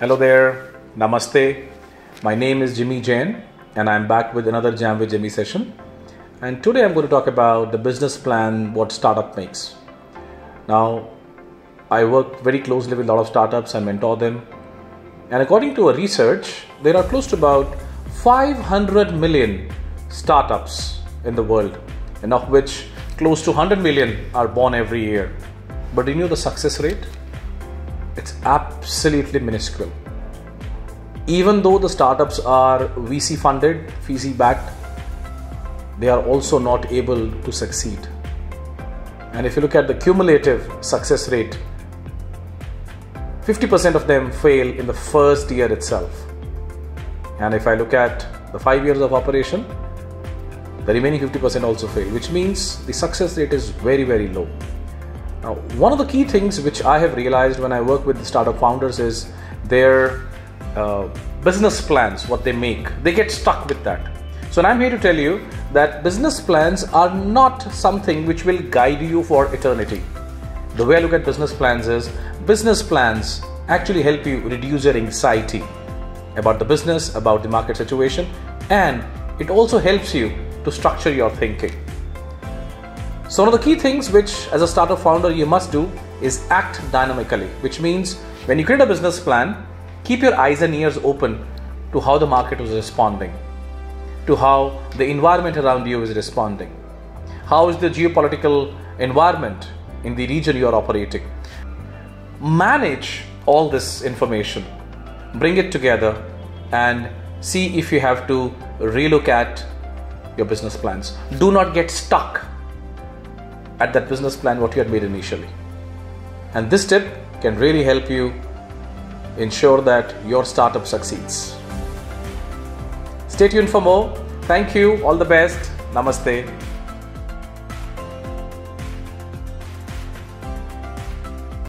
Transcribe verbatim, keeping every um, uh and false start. Hello there, namaste. My name is Jimmy Jain and I'm back with another Jam with Jimmy session. And today I'm going to talk about the business plan, what startup makes. Now, I work very closely with a lot of startups and mentor them. And according to a research, there are close to about five hundred million startups in the world, and of which close to one hundred million are born every year. But do you know the success rate? It's absolutely minuscule. Even though the startups are V C funded, V C backed, they are also not able to succeed. And if you look at the cumulative success rate, fifty percent of them fail in the first year itself. And if I look at the five years of operation, the remaining fifty percent also fail, which means the success rate is very, very low. Now, one of the key things which I have realized when I work with the startup founders is their uh, business plans, what they make. They get stuck with that. So I'm here to tell you that business plans are not something which will guide you for eternity. The way I look at business plans is, business plans actually help you reduce your anxiety about the business, about the market situation, and it also helps you to structure your thinking. So one of the key things which as a startup founder you must do is act dynamically, which means when you create a business plan, keep your eyes and ears open to how the market is responding, to how the environment around you is responding, how is the geopolitical environment in the region you are operating. Manage all this information, bring it together and see if you have to relook at your business plans. Do not get stuck at that business plan what you had made initially. And this tip can really help you ensure that your startup succeeds. Stay tuned for more. Thank you. All the best. Namaste.